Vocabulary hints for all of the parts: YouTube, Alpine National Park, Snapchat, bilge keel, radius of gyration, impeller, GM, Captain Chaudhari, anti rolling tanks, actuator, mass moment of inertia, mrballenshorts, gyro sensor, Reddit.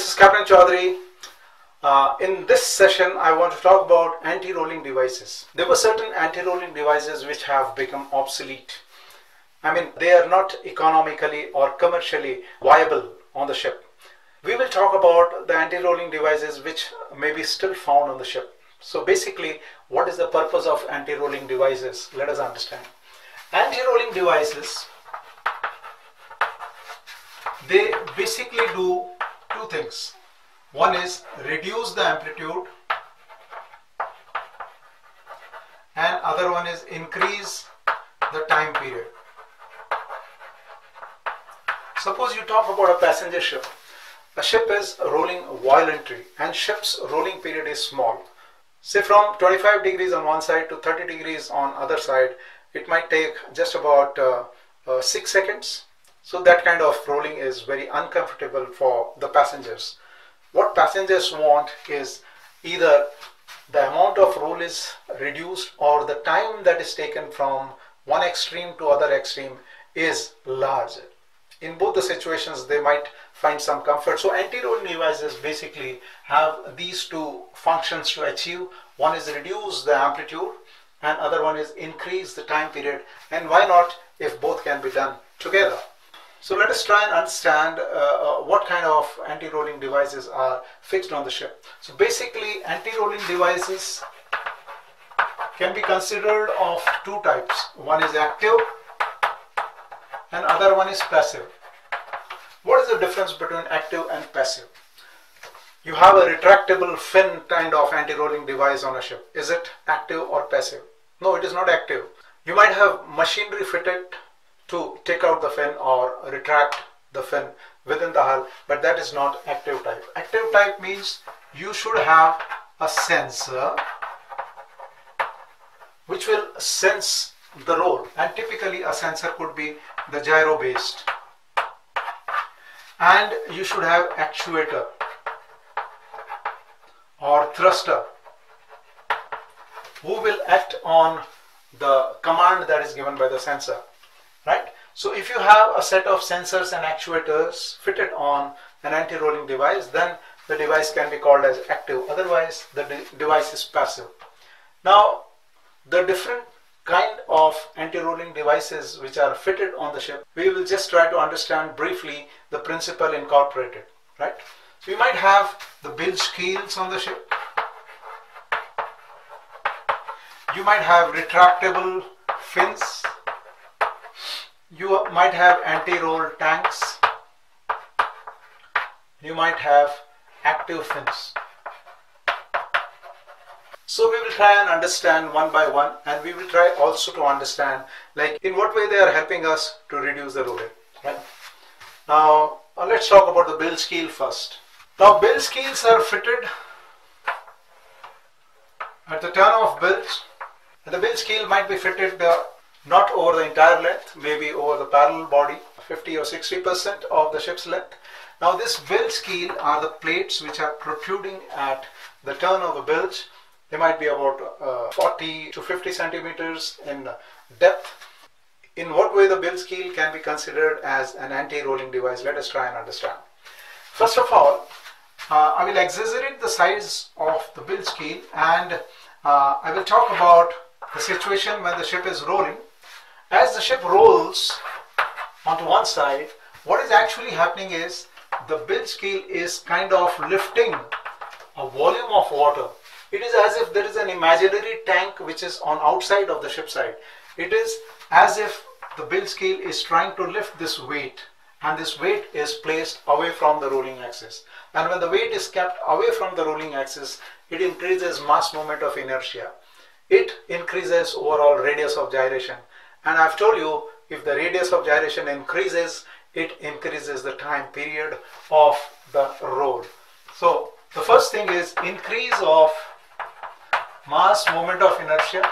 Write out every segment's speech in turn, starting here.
this is Captain Chaudhari. In this session I want to talk about anti-rolling devices. There were certain anti-rolling devices which have become obsolete. I mean, they are not economically or commercially viable on the ship. We will talk about the anti-rolling devices which may be still found on the ship. So basically, what is the purpose of anti-rolling devices? Let us understand. Anti-rolling devices, they basically do two things. One is reduce the amplitude, and other one is increase the time period. Suppose you talk about a passenger ship. A ship is rolling violently and ship's rolling period is small. Say from 25 degrees on one side to 30 degrees on other side, it might take just about 6 seconds. So that kind of rolling is very uncomfortable for the passengers. What passengers want is either the amount of roll is reduced or the time that is taken from one extreme to other extreme is large. In both the situations, they might find some comfort. So anti-rolling devices basically have these two functions to achieve. One is reduce the amplitude and other one is increase the time period. And why not if both can be done together? So let us try and understand what kind of anti-rolling devices are fixed on the ship. So basically, anti-rolling devices can be considered of two types. One is active and other one is passive. What is the difference between active and passive? You have a retractable fin kind of anti-rolling device on a ship. Is it active or passive? No, it is not active. You might have machinery fitted to take out the fin or retract the fin within the hull, but that is not active type. Active type means you should have a sensor which will sense the roll, and typically a sensor could be the gyro based, and you should have actuator or thruster who will act on the command that is given by the sensor. Right? So if you have a set of sensors and actuators fitted on an anti-rolling device, then the device can be called as active. Otherwise, the device is passive. Now, the different kind of anti-rolling devices which are fitted on the ship, we will just try to understand briefly the principle incorporated. Right? So you might have the bilge keels on the ship. You might have retractable fins. You might have anti-roll tanks. You might have active fins. So we will try and understand one by one, and we will try also to understand like in what way they are helping us to reduce the rolling. Right? Now let's talk about the bilge keel first. Now bilge keels are fitted at the turn of bilge, and the bilge keel might be fitted not over the entire length, maybe over the parallel body, 50 or 60% of the ship's length. Now this bilge keel are the plates which are protruding at the turn of the bilge. They might be about 40 to 50 centimeters in depth. In what way the bilge keel can be considered as an anti-rolling device? Let us try and understand. First of all, I will exaggerate the size of the bilge keel, and I will talk about the situation when the ship is rolling. As the ship rolls onto one side, what is actually happening is the bilge keel is kind of lifting a volume of water. It is as if there is an imaginary tank which is on outside of the ship side. It is as if the bilge keel is trying to lift this weight, and this weight is placed away from the rolling axis. And when the weight is kept away from the rolling axis, it increases mass moment of inertia. It increases overall radius of gyration. And I've told you, if the radius of gyration increases, it increases the time period of the roll. So the first thing is increase of mass moment of inertia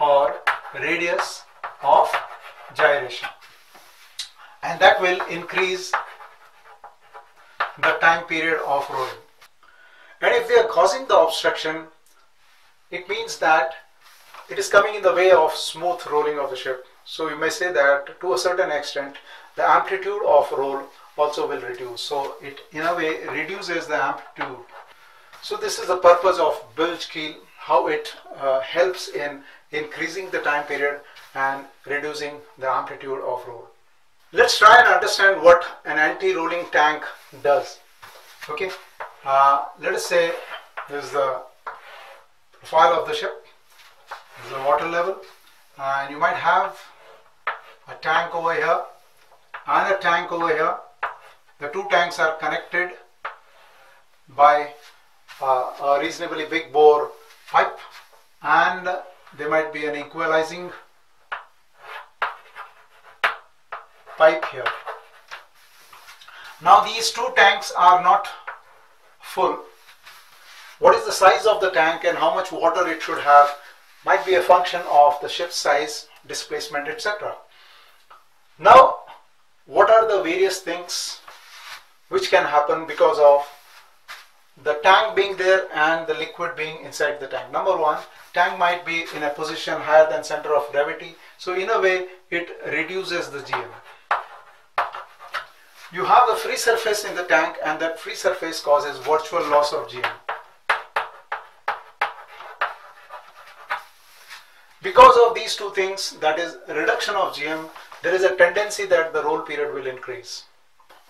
or radius of gyration. And that will increase the time period of rolling. And if they are causing the obstruction, it means that it is coming in the way of smooth rolling of the ship. So you may say that to a certain extent, the amplitude of roll also will reduce. So it in a way reduces the amplitude. So this is the purpose of bilge keel, how it helps in increasing the time period and reducing the amplitude of roll. Let's try and understand what an anti-rolling tank does. Okay, let us say this is the profile of the ship, this is the water level, and you might have a tank over here and a tank over here. The two tanks are connected by a reasonably big bore pipe, and there might be an equalizing pipe here. Now these two tanks are not full. What is the size of the tank and how much water it should have might be a function of the ship's size, displacement, etc. Now, what are the various things which can happen because of the tank being there and the liquid being inside the tank? Number one, tank might be in a position higher than center of gravity, so in a way it reduces the GM. You have a free surface in the tank, and that free surface causes virtual loss of GM. Because of these two things, that is reduction of GM, there is a tendency that the roll period will increase.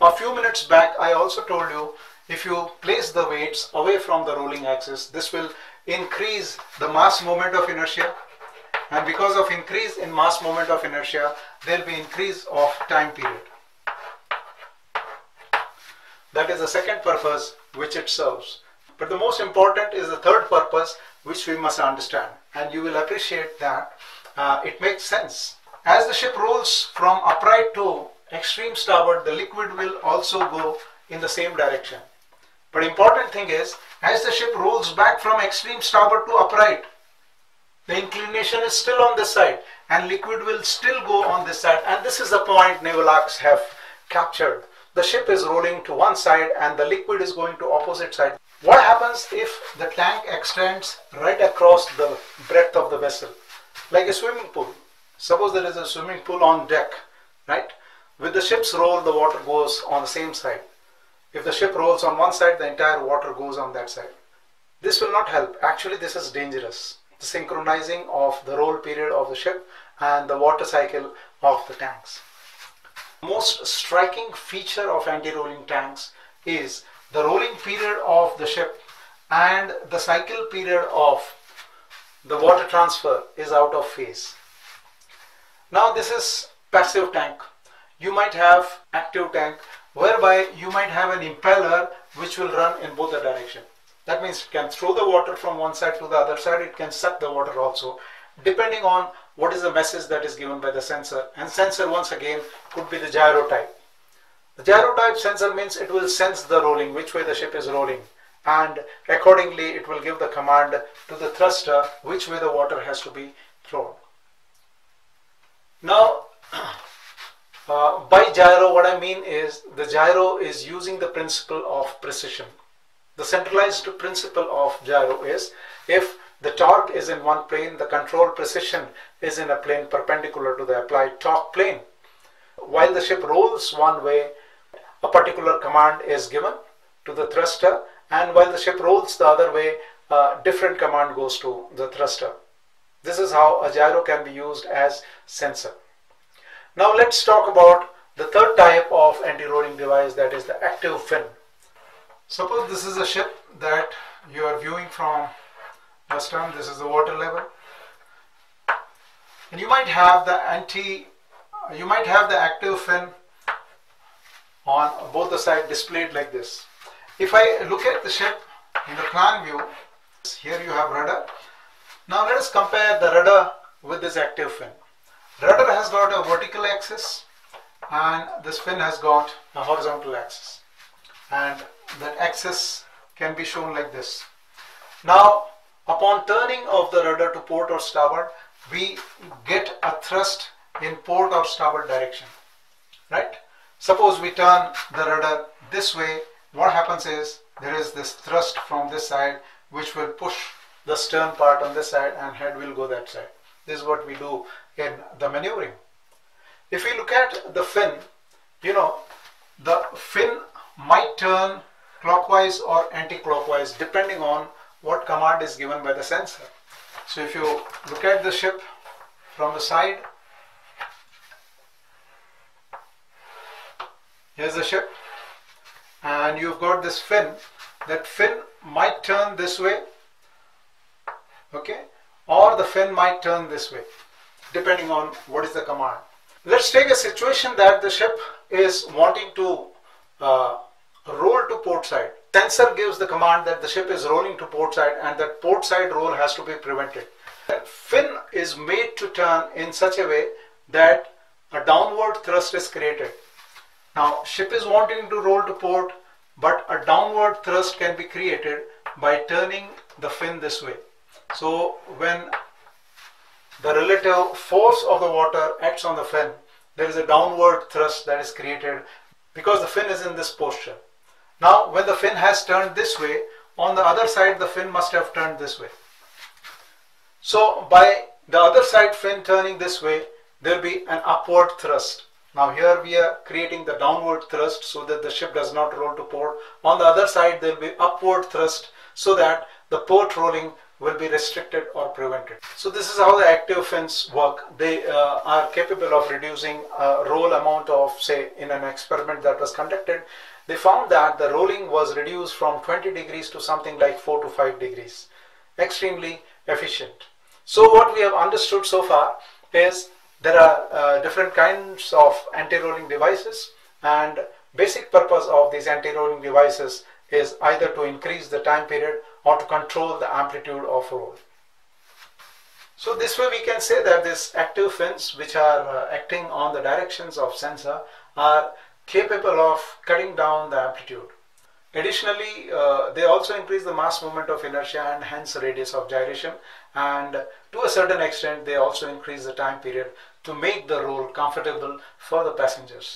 A few minutes back I also told you, if you place the weights away from the rolling axis, this will increase the mass moment of inertia, and because of increase in mass moment of inertia, there will be increase of time period. That is the second purpose which it serves. But the most important is the third purpose, which we must understand, and you will appreciate that it makes sense. As the ship rolls from upright to extreme starboard, the liquid will also go in the same direction. But important thing is, as the ship rolls back from extreme starboard to upright, the inclination is still on this side and liquid will still go on this side. And this is the point naval arcs have captured. The ship is rolling to one side and the liquid is going to opposite side. What happens if the tank extends right across the breadth of the vessel? Like a swimming pool. Suppose there is a swimming pool on deck, right? With the ship's roll, the water goes on the same side. If the ship rolls on one side, the entire water goes on that side. This will not help. Actually, this is dangerous. The synchronizing of the roll period of the ship and the water cycle of the tanks. Most striking feature of anti-rolling tanks is the rolling period of the ship and the cycle period of the water transfer is out of phase. Now this is passive tank. You might have active tank, whereby you might have an impeller which will run in both the direction. That means it can throw the water from one side to the other side, it can suck the water also, depending on what is the message that is given by the sensor. And sensor once again could be the gyrotype. The gyrotype sensor means it will sense the rolling, which way the ship is rolling, and accordingly it will give the command to the thruster which way the water has to be thrown. Now by gyro, what I mean is the gyro is using the principle of precision. The centralized principle of gyro is, if the torque is in one plane, the control precision is in a plane perpendicular to the applied torque plane. While the ship rolls one way, a particular command is given to the thruster, and while the ship rolls the other way, a different command goes to the thruster. This is how a gyro can be used as sensor. Now let's talk about the third type of anti-rolling device, that is the active fin. Suppose this is a ship that you are viewing from the stern. This is the water level, and you might have the active fin on both the sides displayed like this. If I look at the ship in the plan view, here you have rudder. Now let us compare the rudder with this active fin. Rudder has got a vertical axis and this fin has got a horizontal axis, and that axis can be shown like this. Now upon turning of the rudder to port or starboard, we get a thrust in port or starboard direction, right? Suppose we turn the rudder this way, what happens is there is this thrust from this side which will push the stern part on this side and head will go that side. This is what we do in the maneuvering. If we look at the fin, you know, the fin might turn clockwise or anti-clockwise depending on what command is given by the sensor. So if you look at the ship from the side, here's the ship, and you've got this fin. That fin might turn this way, okay, or the fin might turn this way, depending on what is the command. Let's take a situation that the ship is wanting to roll to port side. Sensor gives the command that the ship is rolling to port side, and that port side roll has to be prevented. That fin is made to turn in such a way that a downward thrust is created. Now, ship is wanting to roll to port, but a downward thrust can be created by turning the fin this way. So when the relative force of the water acts on the fin, there is a downward thrust that is created because the fin is in this posture. Now, when the fin has turned this way, on the other side, the fin must have turned this way. So by the other side fin turning this way, there will be an upward thrust. Now here we are creating the downward thrust so that the ship does not roll to port. On the other side, there will be upward thrust so that the port rolling will be restricted or prevented. So this is how the active fins work. They are capable of reducing roll amount of, say, in an experiment that was conducted, they found that the rolling was reduced from 20 degrees to something like 4 to 5 degrees. Extremely efficient. So what we have understood so far is there are different kinds of anti-rolling devices, and basic purpose of these anti-rolling devices is either to increase the time period or to control the amplitude of roll. So this way we can say that these active fins, which are acting on the directions of sensor, are capable of cutting down the amplitude. Additionally, they also increase the mass moment of inertia and hence radius of gyration, and to a certain extent they also increase the time period to make the roll comfortable for the passengers.